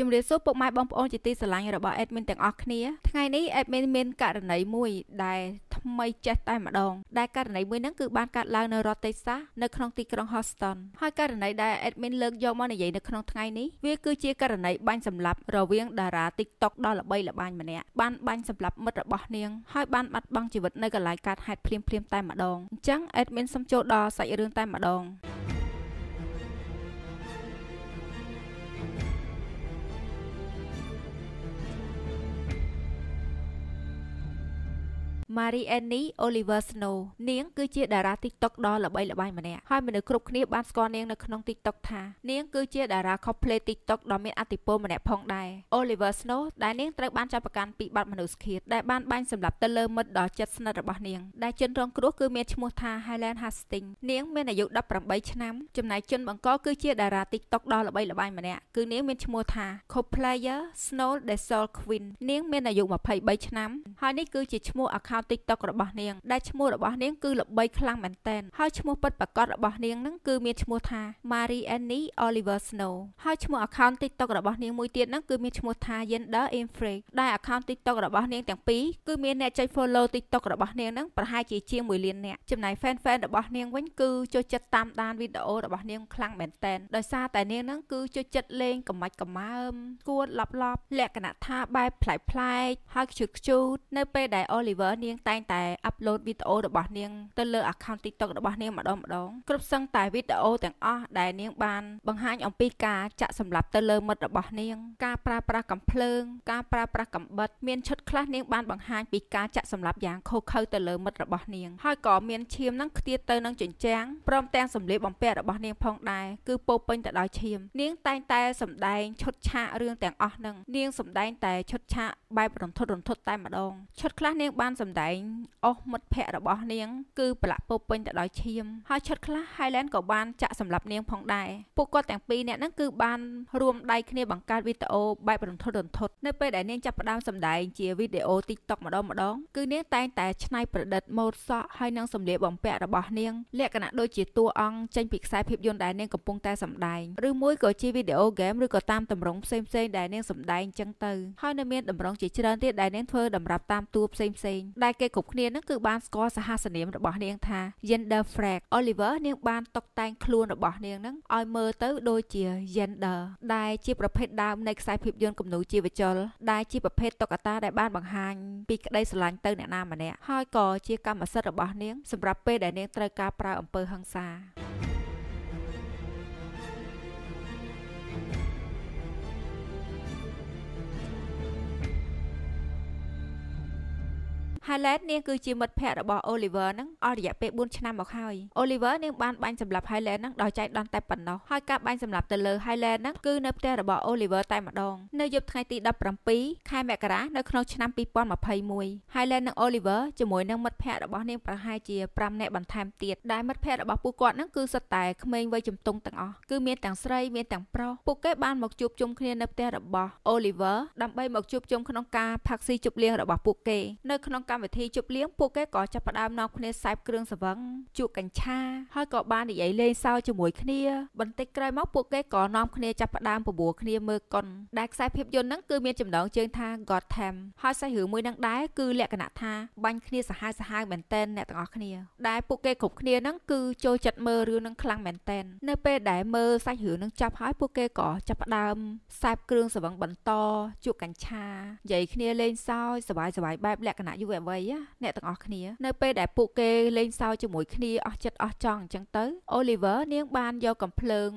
Chúng tôi sốt bộ máy bong bóng chỉ ti sờ lạnh rồi bỏ admin tiếng ọc nia. Ngày nay admin men cả này mùi đài tham mây chết tai mà đòn. Đài cả này mùi nắng cứ ban cả lao nơi Rotterdam, nơi không ti trong Houston. Hai cả này đài admin lớn do món này vậy nơi không ngày ní. Vì cứ chia cả này ban sầm lập rồi viên đà ra TikTok đó là bay là ban mà nè. Ban sầm lập mất rồi bỏ nieng. Hai ban bắt băng chỉ vật nơi cả lại cả hạt phim tai mà đòn. Chẳng admin xăm chỗ đó xảy ra tai mà đòn. Marie-Anne Oliver Snow នាង គឺជា តារា TikTok ដ៏ល្បីល្បាញ ម្នាក់ ហើយ មនុស្ស គ្រប់ គ្នា បាន ស្គាល់ នាង នៅ ក្នុង TikTok ថា នាង គឺជា តារា cosplay TikTok ដ៏ មាន អធិពល ម្នាក់ ផង ដែរ Oliver Snow ដែល នាង ត្រូវ បាន ចាប់ ប្រកាន់ ពី បាត់ មនុស្សឃាត ដែល បាន បាញ់ សម្លាប់ ទៅ លើ មិត្ត ដ៏ ជិត ស្និទ្ធ របស់ នាង ដែល ជន រង គ្រោះ គឺ មាន ឈ្មោះ ថា Highland Hastings នាង មាន អាយុ 18 ឆ្នាំ ចំណែក ជន បង្ក គឺជា តារា TikTok ដ៏ល្បីល្បាញ ម្នាក់ គឺ នាង មាន ឈ្មោះ ថា Cosplayer Snow The Salt Queen នាង មាន អាយុ 23 ឆ្នាំ ហើយ នេះ គឺជា ឈ្មោះ account TikTok របស់ នាង ដែល ឈ្មោះ របស់ នាង គឺ ល្បី ខ្លាំង មែនតើ ហើយ ឈ្មោះ ពិត ប្រាកដ របស់ នាង ហ្នឹង គឺ មាន ឈ្មោះ ថា Marie-Anne Oliver Snow ហើយ ឈ្មោះ account TikTok របស់ នាង មួយ ទៀត ហ្នឹង គឺ មាន ឈ្មោះ ថា Gender Infreak ដែល account TikTok របស់ នាង ទាំង ពីរ គឺ មាន អ្នក ចុច follow TikTok របស់ នាង ហ្នឹង ប្រហែល ជា ជាង 1 លាន នាក់ ចំណែក fan របស់ នាង វិញ គឺ ចូល ចិត្ត តាម ដាន video របស់ នាង ខ្លាំង មែនតើ ដោយ សារ តែ នាង ហ្នឹង គឺ ចូល ចិត្ត លេង កំមាច់ កំមើម គួត លប លក្ខណៈ ថា បែប ផ្លែក ហើយ ខ្ជិលខ្ជូត នៅ ពេល ដែល Oliver នាង តែងតែ upload video របស់ នាង ទៅ លើ account TikTok របស់ នាង ម្ដង គ្រប់សឹង តែ video ទាំង អស់ ដែល នាង បាន បង្ហាញ អំពី ការ ចាក់ សម្លាប់ ទៅ លើ មិត្ត របស់ នាង ការ ប្រើប្រាស់ កំភ្លើង ការ ប្រើប្រាស់ កំបិត មាន ឈុត ខ្លះ នាង បាន បង្ហាញ ពី ការ ចាក់ សម្លាប់ យ៉ាង ខូខើ ទៅ លើ មិត្ត របស់ នាង ហើយ ក៏ មាន ឈាម នឹង ខ្ទាត ទៅ នឹង ជញ្ជាំង ព្រម ទាំង សម្លៀក បំពាក់ របស់ នាង ផង ដែរ គឺ ពោពេញ ទៅ ដោយ ឈាម នាង តែង តែ សម្ដែង ឈុត ឆាក រឿង ទាំង អស់ នឹង នាង សម្ដែង តែ ឈុត ឆាក បែប រន្ធត់ តែ ម្ដង ឈុត ខ្លះ នាង បាន សម្ដែង មិត្តភក្តិ របស់ នាង គឺ ប្រឡាក់ ពោពេញ ទៅ ដោយ ឈាម ហើយ ឈុត ខ្លះ Highland ក៏ បាន ចាក់ សម្លាប់ នាង ផង ដែរ ពួក គាត់ ទាំង ពីរ អ្នក ហ្នឹង គឺ បាន រួម ដៃ គ្នា បង្កើត video បែប រន្ធត់ នៅ ពេល ដែល នាង ចាប់ ផ្ដើម សម្ដែង ជា video TikTok ម្ដង គឺ នាង តែង តែ ឆ្នៃ ប្រឌិត ម៉ូដ សក់ ហើយ នឹង សម្លៀក បំពាក់ របស់ នាង លក្ខណៈ ដូច ជា តួ អង្គ ចេញ ពី ខ្សែ ភាពយន្ត ដែល នាង កំពុង តែ សម្ដែង ឬ មួយ ក៏ ជា video game ឬ ក៏ តាម តម្រង ផ្សេងៗ ដែល នាង សម្ដែង ចឹង ទៅ ហើយ នៅ មាន តម្រង ជា ច្រើន ទៀត ដែល នាង ធ្វើ តម្រាប់ តាម តួ ផ្សេងៗ ដែល គេ គ្រប់ គ្នា ហ្នឹង គឺ បាន ស្គាល់ សហសនាម របស់ នាង ថា Gender Freak Oliver នាង បាន តុបតែង ខ្លួន របស់ នាង ហ្នឹង ឲ្យ មើល ទៅ ដូច ជា gender ដែល ជា ប្រភេទ ដើម នៃ ខ្សែ ភាពយន្ត គំនូរ ជីវចល ដែល ជា ប្រភេទ តុក្កតា ដែល បាន បង្ហាញ ពី ក្តី ស្រឡាញ់ ទៅ អ្នក ណា ម្នាក់ ហើយ ក៏ ជា កម្មសិទ្ធិ របស់ នាង សម្រាប់ ពេល ដែល នាង ត្រូវ ការ ប្រើ អំពើ ហិង្សា Highland នាង គឺជា មិត្តភក្តិ របស់ Oliver ហ្នឹង អស់ រយៈ ពេល 4 ឆ្នាំ មក ហើយ Oliver នាង បាន បាញ់ សម្លាប់ Highland ហ្នឹង ដោយ ចៃ ដន្យ តែ ប៉ុណ្ណោះ ហើយ ការ បាញ់ សម្លាប់ ទៅ លើ Highland ហ្នឹង គឺ នៅ ផ្ទះ របស់ Oliver តែ ម្ដង នៅ យប់ ថ្ងៃ ទី 17 ខែ មករា នៅ ក្នុង ឆ្នាំ 2021 Highland និង Oliver ជាមួយ នឹង មិត្តភក្តិ របស់ នាង ប្រហែល ជា 5 នាក់ បន្ថែម ទៀត ដែល មិត្តភក្តិ របស់ ពួក គាត់ ហ្នឹង គឺ សិត តែ ក្មេង វ័យ ជំទង់ ទាំង អស់ គឺ មាន ទាំង ស្រី មាន ទាំង ប្រុស ពួក គេ បាន មក ជួប ជុំ គ្នា នៅ ផ្ទះ របស់ Oliver ដើម្បី មក ជួប ជុំ ក្នុង ការ ផាក់ ស៊ី ជប់ លៀង របស់ ពួក គេ នៅ ក្នុង កម្មវិធីជប់លៀង ពួក គេ ក៏ ចាប់ ផ្ដើម នាំ គ្នា សាយ គ្រឿង សង្វឹង ជក់ កញ្ឆា ហើយ ក៏ បាន និយាយ លេង សើច ជាមួយ គ្នា បន្តិច ក្រោយ មក ពួក គេ ក៏ នាំ គ្នា ចាប់ ផ្ដើម បបួល គ្នា មើល កុន ដែល ខ្សែ ភាពយន្ត ហ្នឹង គឺ មាន ចំណង ជើង ថា Gotham ហើយ ខ្សែ រឿង មួយ ហ្នឹង ដែរ គឺ លក្ខណៈ ថា បាញ់ គ្នា សាហាវ មែនតើ អ្នក ទាំង អស់ គ្នា ដែល ពួក គេ គ្រប់ គ្នា ហ្នឹង គឺ ចូល ចិត្ត មើល រឿង ហ្នឹង ខ្លាំង មែនតើ នៅ ពេល ដែល មើល ខ្សែ រឿង ហ្នឹង ចប់ ហើយ ពួក គេ ក៏ ចាប់ ផ្ដើម សាយ គ្រឿង សង្វឹង បន្ត ជក់ កញ្ឆា និយាយ គ្នា លេង សើច សบาย បែប លក្ខណៈ យុវវ័យ អ្នក ទាំង អស់ គ្នា នៅ ពេល ដែល ពួក គេ លេង សើច ជាមួយ គ្នា អស់ ចិត្ត អស់ ចង់ អញ្ចឹង ទៅ Oliver នាង បាន យក កំភ្លើង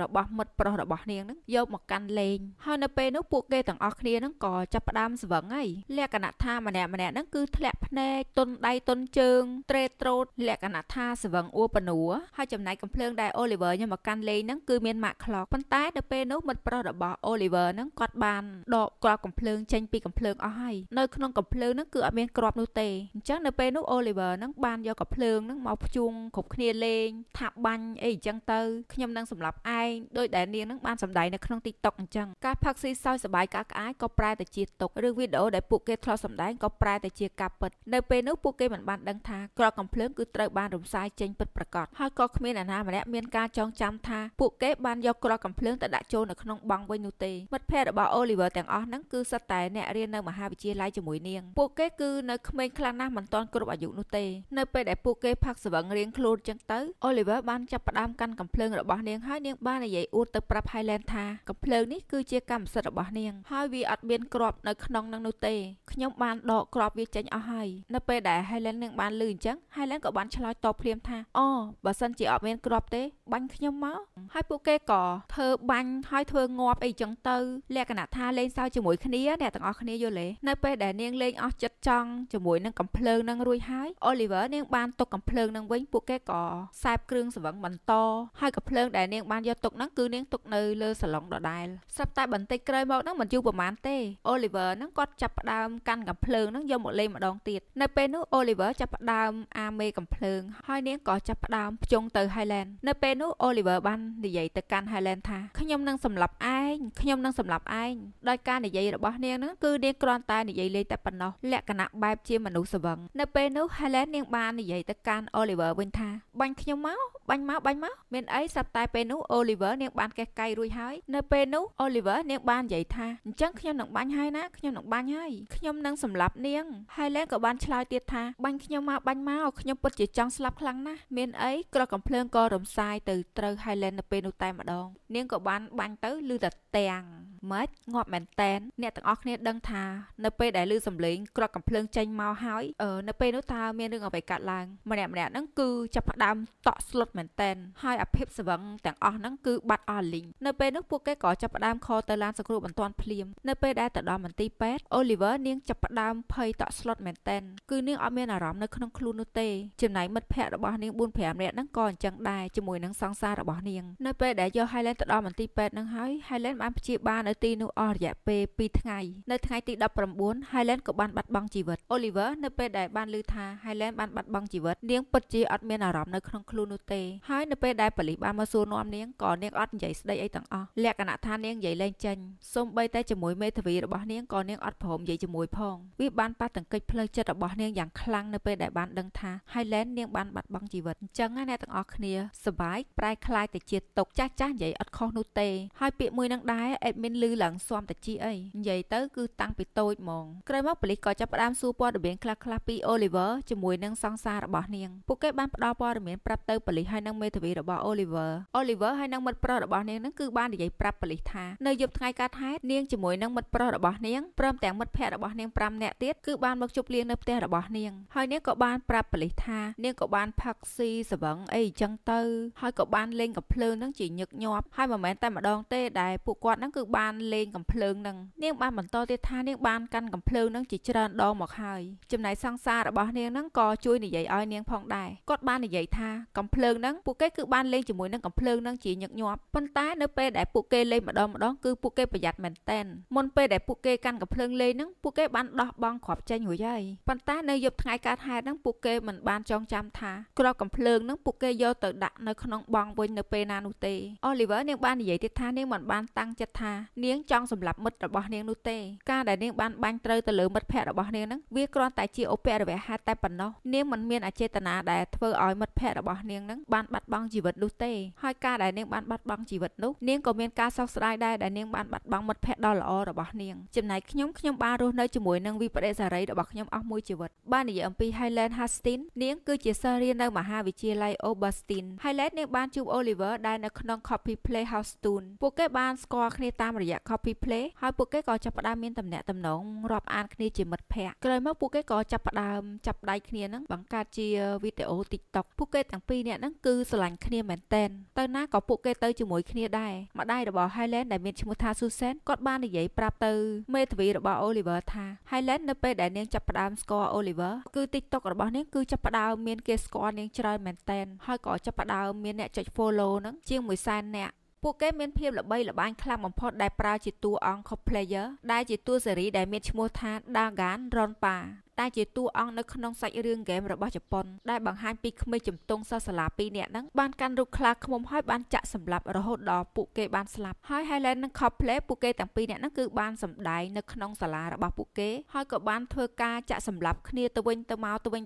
របស់ មិត្ត ប្រុស របស់ នាង ហ្នឹង យក មក កាន់ លេង ហើយ នៅ ពេល នោះ ពួក គេ ទាំង អស់ គ្នា ហ្នឹង ក៏ ចាប់ ផ្ដើម ស្វឹង ហើយ លក្ខណៈ ថា ម្នាក់ ហ្នឹង គឺ ធ្លាក់ ភ្នែក ទុន ដៃ ទុន ជើង ត្រេ ត្រោត លក្ខណៈ ថា ស្វឹង អួរ បណួរ ហើយ ចំណែក កំភ្លើង ដែល Oliver យក មក កាន់ លេង ហ្នឹង គឺ មាន ម៉ាក់ ខ្លោក ប៉ុន្តែ នៅ ពេល នោះ មិត្ត ប្រុស របស់ Oliver ហ្នឹង គាត់ បាន ដក គ្រាប់ កំភ្លើង ចេញ ពី កំភ្លើង អស់ ហើយ នៅ ក្នុង កំភ្លើង ហ្នឹង គឺ អត់ មាន crop nút tê chắc nè pê nút Oliver nắng ban do cặp lương nắng mọc chuông cục khnia lên thạp banh ấy chăng tư khi nhâm đang sầm lập ai đôi đại niên nắng ban sầm đại nè không TikTok chăng các bác sĩ soi sờ bài các ái có prai tại chia tục rừng video để buộc kê thao sầm đại có prai tại chia cặp bật nè pê nút buộc kê mình ban đăng tha crop cầm lương cứ trời ban rụng sai chênh bật bật cọt hai con miên là na mà nè miên ca trong chăm tha buộc kê ban do crop cầm lương tại đại châu nè không băng với nút tê mất phe đã bỏ Oliver tàng ó nắng cứ sát tài nè riêng nơi mà hai vị chia lái cho mũi niên buộc kê cứ nơi mình khăn nam mình toàn cơ độ bảo dụng nút tê nơi pe để buộc kê phát sự vận riêng khôn chân tới Oliver ban chập đam căn cầm phơi rồi bỏ niên hai niên ba này vậy u tập prab Highland tha cầm phơi ní cứ chia cầm sự rồi bỏ niên hai vị ở biên crop nơi khăn năng nút tê nhóm ban đọ crop vi tránh ở hai nơi pe để Highland niên ban lười trắng Highland có ban chọi top liêm tha o bà sân chỉ ở biên crop tê bánh nhóm máu hai buộc kê cỏ thơ bánh hai thơ ngọp ấy chân tư lẹ cả tha lên sao cho mũi khía để tặng ở khía vô lệ nơi pe để niên lên ở chất trăng cho mũi năng cầm phơi năng ruồi hái Oliver niên ban tục cầm phơi năng vĩnh buộc cái cỏ sạp kương sự vẫn bẩn to hai cầm phơi để niên ban do tục năng cứ niên tục nơi lơ sờ lỏng đỏ đài sắp tay bẩn tay cây màu năng mình chưa bờ mán tê Oliver năng cọt chập đam căn cầm phơi năng do một lên mà đòn tiệt nơi pe nước Oliver chập đam ame cầm phơi hai niên cỏ chập đam chung từ Highland nơi pe nước Oliver ban như vậy từ căn Highland tha khi nhom năng sầm lập ai khi nhom năng sầm lập ai đôi can như vậy là bỏ niên năng cứ niên con tay như vậy lên tập bẩn nó lẹ cả nặng bài chia mà nụ sờ vần nơi pe nước Highland niên ban như vậy từ căn Oliver bên tha bánh khi nhom máu bánh máu bên ấy sắp tay pe nước Oliver niên ban cái cây ruồi hái nơi pe nước Oliver niên ban vậy tha chẳng khi nhom nặng bánh hai nát khi nhom nặng bánh hai khi nhom năng sầm lập niên Highland có ban chọi tiệt tha bánh khi nhom máu khi nhom bớt chỉ trong sập khăng na bên ấy có cầm phơi co rồng sai từ trâu Highland nơi pe nước tay mà đòn niên có ban bánh tới lư đặt tèng mất ngọt mèn tèn nè tặng óc nè đăng tha nơi pe để lư sầm lĩnh có cầm phơi tranh mau hái ở nơi pe nước ta miên đừng ở phải cạn làng mà nè nắng cứ chập đam tọ slot mèn tèn hai ập hiệp sự vắng tặng óc nắng cứ bắt ở lĩnh nơi pe nước buộc cái cỏ chập đam kho tới lan sầu bẩn toàn phlim nơi pe đã tặng đo mèn ti pet Oliver niên chập đam phơi tọ slot mèn tèn cứ niên ở miên ở rắm nơi không clun nô tê chiều nãy mất phe đã bỏ niên buôn phe nè nắng còn chẳng đài cho mùi nắng sáng xa đã bỏ niên nơi pe để do Highland tặng đo mèn ti pet nắng hái Highland ban chia ba nơi ti nô ở dạ pe pi ngày nơi ngày ti 14 Highland có ban bắt băng chỉ vật Oliver nơi pe đại ban lư tha Highland ban bắt băng chỉ vật niên bật chi ở miền Ả Rập nơi không clun tê hai nơi pe đại bali ban mà xua nom niên còn niên ở dậy đây ấy tặng o lẹ cả nã tha niên dậy lên tranh xôm bay tay cho mũi mê thủy vị bỏ niên còn niên ở phồng dậy cho mũi phong vi ban ba tầng kịch phơi chất bỏ niên dạng khăng nơi pe đại ban đăng tha Highland niên ban bắt băng chỉ vật chẳng ai nè tặng o khnia sờ bái prai khai tại chia tục chắc chắn dậy ở kho nô tê hai bị mũi năng đái admin lư lặng xom tại chi ấy dậy tới cứ tăng bị tôi mòn cây móc bali có chấp đam su po được biến cla cla pi Oliver cho mũi năng sang xa bỏ niên buộc cái ban đo po được biến prap tới bali hai năng mê thủy vị bỏ Oliver hai năng mật pro bỏ niên năng cứ ban để dậy prap bali tha nơi dục ngày cắt hết niên cho mũi năng mật pro bỏ niên prom tẻng mật phe bỏ niên pram nẹt tiết cứ ban bậc chụp liên nấp tè bỏ niên hai niên có ban prap bali tha niên có ban paxi sờ vẩn ấy chân tư hai có ban lên gặp phơi năng chỉ nhực nhọp hai mà mẹ tay mà đòn tê đại phụ quạt năng cứ ban lên gặp phơi năng niên ban mình to tê tha niên ban căn gặp phơi năng chỉ trơn đo một hai chừng này sang xa đã bỏ niên năng co chui như vậy oi niên phong đài cốt ban như vậy tha cầm phơi năng buộc cái cứ ban lên chỉ mũi năng cầm phơi năng chỉ nhợt nhọt phân tái nơi pe để buộc kê lên mà đó cứ buộc kê phải giặt mền ten môn pe để buộc kê căn gặp phơi lên năng buộc kê ban đo băng khọp chanh hồi dây phân tái nơi dục ngày cả hai năng buộc kê mình ban trong chăm tha cọ cầm phơi năng buộc kê do tự đặt nơi không băng với nơi pe nanute Oliver niên ban như vậy thì tha niên mình ban tăng chất tha niên trong sầm lập mật bỏ niên nute ca để niên ban ban trơ từ lửa mật phe bỏ niên năng vi con tại chi opera để hai tay bẩn nó niên mình miên ở chế tận à để thưa ỏi mật phe bỏ niên năng ban bắt băng chỉ vật nute hai ca để niên ban bắt băng chỉ vật nút niên có miên ca sóc slide đây để niên ban bắt băng mật phe đó là o bỏ niên chừng này nhóm ba rồi nơi cho mũi năng vi bệ giả đấy bỏ nhóm óc mũi chỉ vật ban này ở pi Highland Hastings niên cứ chia sơ riêng đâu mà hai vị chia lay Oberstein Highland niên ban chụp Oliver đây là non copy play Houston buộc cái ban score khi tam rồi copy play hai buộc cái cò chập đam miên tầm nẹt tầm nóng rọp an khi chỉ mật phe cười mắc buộc cái cò chập đam chập đai khi nè bằng ca chia video TikTok buộc cái thằng pi nè nó cứ sành khi mền tên tới ná có buộc cái tới chữ mũi khi đây mà đây là bỏ Highland đại miên chữ mũi tha Susan cốt ban như vậy prap từ mê thủy là bỏ Oliver tha Highland nơi pe đại niên chập đam score Oliver cứ TikTok là bỏ nè cứ chập đam miên kia score nè chơi mền tên hai cò chập đam miên nè chơi follow nè chiêng mũi san nè ពួកគេមានភាពល្បីល្បាញខ្លាំងបំផុតដែលប្រើជាតួអង្គ cosplayer ដែលជាតួស៊េរីដែលមានឈ្មោះថា Dagan Ronpa ta chỉ tu on nó không sạch riêng game rồi bao Japan đại bằng hai pi không mấy chấm tung sao sờ lạp pi nè nắng ban can rục khla không muốn hỏi ban chạ sầm lạp rồi hốt đỏ bụi kê ban sờ lạp hỏi Highland nó khập lép bụi kê tảng pi nè nó cứ ban sầm đáy nó không sờ lạp rồi bao bụi kê hỏi cậu ban thưa ca chạ sầm lạp khnia tơ win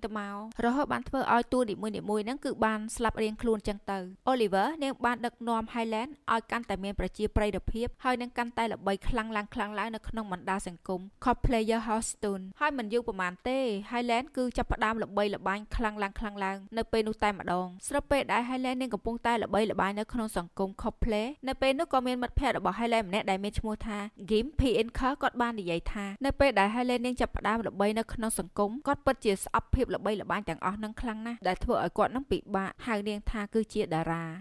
tơ mau rồi hốt ban thưa oi tu điểm mui nó cứ ban sờ lạp riêng luôn chẳng từ Oliver nên ban đặc nom Highland oi can tại miền Brazil play đập hiệp hỏi nên can tay là bay khăng láng nó không mình đa sành cùng khập player Houston hỏi mình yêu của màn tê Highland cứ chập đam là bay là ban khăng láng nơi bên tay mà đòn srp đại Highland nên cùng tay là bay là ban nó không sành cùng khập play nơi bên nó comment mặt phe là bỏ Highland nè đại match mua tha game pn khó cọt ban để dạy tha nơi bên đại Highland nên chập đam là bay nó không sành cùng cọt bất chia up hiệp là bay là ban chẳng ở năng khăng na đại thợ ở cọt nó bị bạ hai đen tha cứ chia đà ra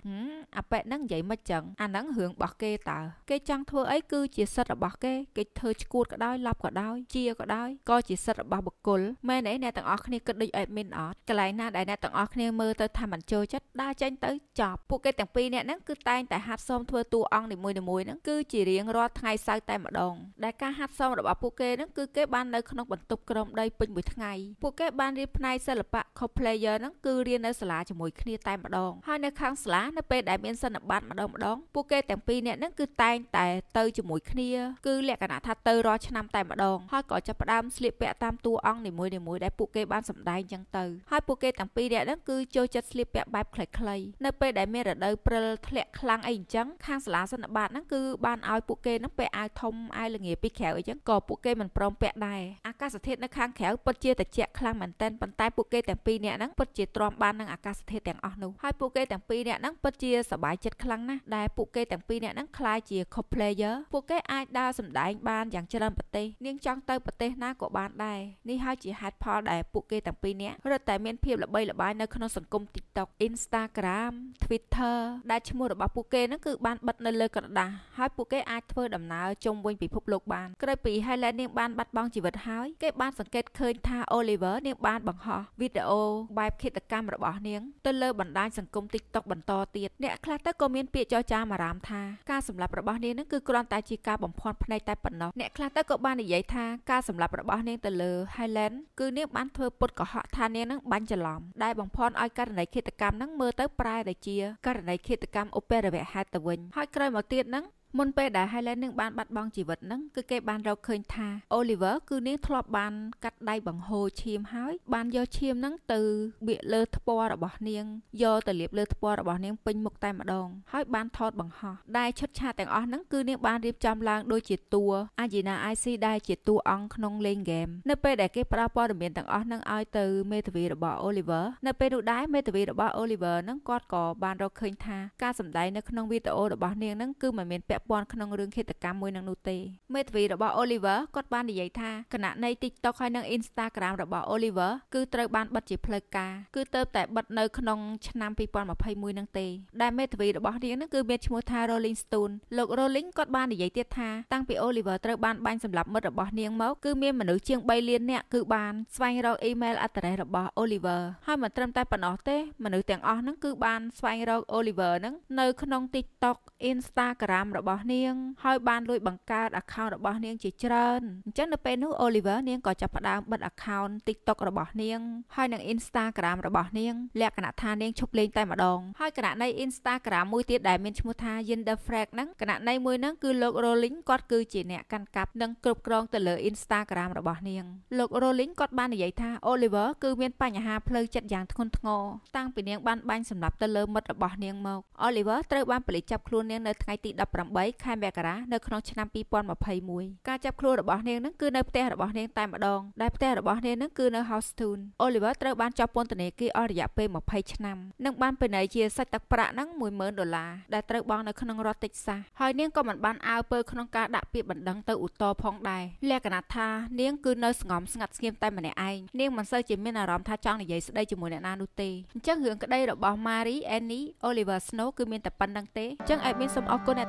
apẹ nó dạy mất chẳng anh nắng hưởng bỏ kê tờ cái trang thưa ấy cứ chia sắt là bỏ kê cái thơ cuột cả đôi lọc cả đôi chia cả đôi coi chỉ sắt là bỏ bực cồn mẹ nãy nè tặng ở khné cất đi ở bên ở cái này na đại nè tặng ở khné mơ tới tham bản chơi chất đa tranh tới chọc bộ cái tặng pi nè nó cứ tay tại hạt xôm thưa tu ong để mùi nó cứ chỉ riêng ro ngày sau tay mà đòn đại ca hạt xôm là bỏ bộ kê nó cứ cái ban nơi không bận tục trong đây pin buổi ngày bộ cái ban riêng này sẽ là bạn player nó cứ riêng ở sả cho mùi khné tay mà đòn hai nơi khang sả nó pe đại miền sân là bạn mà đòn bộ cái tặng pi nè nó cứ tay tại tới cho mùi khné cứ lẹ cả nát tơ ro cho năm tay mà đòn hai cỏ chập đam slip bẹ tam tu ong để mùi đại bộ kê ban sầm đai chẳng từ hai bộ kê tặng pi nè nó cứ chơi chất slip bẹ bài clay nơi pe đại miền ở đây prel lẹ khang ấy chẳng khang sả sân là bạn nó cứ ban ao bộ kê nó pe ai thông ai là nghề pi khéo ấy chẳng cỏ bộ kê mình prom bẹ đài akasathet nó khang khéo bật chia tạch chẹt khang mình tên bàn tay bộ kê tặng pi nè nó bật chia trom ban năng akasathet tặng ong nu hai bộ kê tặng pi nè nó bật chia sờ bài chẹt khang na đại bộ kê tặng pi nè nó khai chia cop player bộ kê ai đa sầm đai ban chẳng chơi làm bật nhưng trong tay bật tê na của bạn đây ni hai chỉ hạt pho đại bộ kê tặng pi nè rồi tại miền phiêu là bay là bài nơi không sản công TikTok Instagram Twitter đại chư mua là bảo bộ kê nó cứ ban bật nơi lơ cật đà hai bộ kê ai thưa đầm nào trong quanh bị phục lục bàn cái bị Highland nên ban bắt băng chỉ vật hái cái ban sản kết khơi tha Oliver nên ban bằng họ video bài khi tập cam là bỏ niếng tôi lơ bản đai sản công TikTok bản to tiệt nè khai tới comment pịa cho cha mà làm tha ca sầm lập là bỏ niếng nó cứ còn tại chỉ ca bẩm phòn này tại bản nó nè khai tới ban để dạy tha ca sầm lập là bỏ niêng từ lơ Highland cứ nếu ban thưa bột của họ tha niêng nó ban chả lỏm đại bằng phòn ai ca này khi tập cam nó mơ tới prai để chia ca này khi tập cam opera về hai tờ vinh hai cây một tiệt nó môn pe đã Highland nương ban bắt băng chỉ vật nâng cứ cái ban rau khơi tha Oliver cứ nén thọp ban cắt đai bằng hồ chim hói ban do chim nâng từ bịa lơ thpo đã bỏ niêng do từ liệp lơ thpo đã bỏ niêng pin một tay mà đòn hói ban thọt bằng họ đai chốt cha tàng ó nâng cứ nén ban riệp chăm lang đôi chỉ tua ai gì na ai si đai chỉ tua ong nong lên game nơi pe đã cái prapo được miền tàng ó nâng ai từ metavi đã bỏ Oliver nơi pe đủ đái metavi đã bỏ Oliver nâng cọt cò ban rau khơi tha ca sầm đáy nâng nong video đã bỏ niêng nâng cứ mà miền pe bọn khung rừng khi tập cam môi năng nô tê mệt vì đã bỏ Oliver cốt ban để dạy tha cả nạn này TikTok hay năng Instagram đã bỏ Oliver cứ tới ban bật chỉ pleca cứ tới tại bật nơi khung năm pi pon mà pay môi năng tê đại mệt vì đã bỏ đi nó cứ mệt mua tha Rolling Stone lộc Rolling cốt ban để dạy tiết tha tăng bị Oliver tới ban ban sầm lập mất đã bỏ nieng máu cứ miên mà nữ chiêng bay liên nè cứ ban xoay rau email address đã bỏ Oliver hai mà trâm tay bàn ó tê mà nữ tiếng ó nó cứ ban xoay rau Oliver nó nơi khung TikTok Instagram đã bỏ niêng hai ban lui bằng ca account đã bỏ niêng chỉ trơn chắc là bên nước Oliver niêng có chập đam bật account TikTok đã bỏ niêng hai nàng Instagram đã bỏ niêng lẹ cả nạn tha niêng chụp lên tay mà đòn hai cả nạn này Instagram môi tiết đại miền mua tha gender flag nắng cả nạn này môi nắng cứ lộc Rolling cọt cứ chỉ nè căn cặp nâng cục rong từ lời Instagram đã bỏ niêng lộc Rolling cọt ban để dạy tha Oliver cứ miền pa nhà hà plei chặt giang thôn ngô tăng bị niêng ban ban sầm lập từ lời mất đã bỏ niêng mộc Oliver tới ban bị chập khuôn niêng nơi ngày tị đập rầm bấy khai mẹ cả ra nơi khung năm pi pon mà pay mùi ca chập khuôn đã bỏ niêng nó cứ nơi tè đã bỏ niêng tay mà đòn đại tè đã bỏ niêng nó cứ nơi Houston Oliver tới ban cho pon từ này kia ở dạ p mà pay năm nâng ban bên này chia sách tập bạ nắng $10,000 đại tới ban nơi khung rót tịch xa hỏi niêng có một ban ao p khung ca đã bị bệnh đắng tới ụt to phong đài lẹ cả nát tha niêng cứ nơi ngóm ngặt nghiêm tay mà này ai niêng mình sơ chỉ miên là róm tha trong này vậy đây chỉ mùi này na nuti chắc hướng cái đây đã bỏ Marie-Anne Oliver Snow cứ miên tập ban đăng tế chắc ai miên xong cô này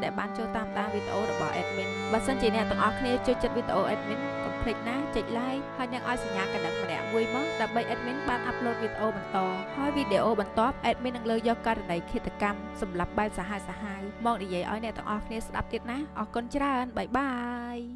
để bạn cho tam videoរបស់ admin បើ សិន ជា អ្នក ទាំង អស់ គ្នា ជួយ ចិត្ត video admin កុំ ភ្លេច ណា ចុច like ហើយ អ្នក ឲ្យ សញ្ញា កណ្ដឹង ម្នាក់ មួយ មក ដើម្បី admin បាន upload video បន្ត ហើយ video បន្ត admin នឹង លើក យក ករណី ឃាតកម្ម សម្រាប់ បែប សាហាវៗ មក និយាយ ឲ្យ អ្នក ទាំង អស់ គ្នា ស្ដាប់ ទៀត ណា អរគុណ ច្រើន bye bye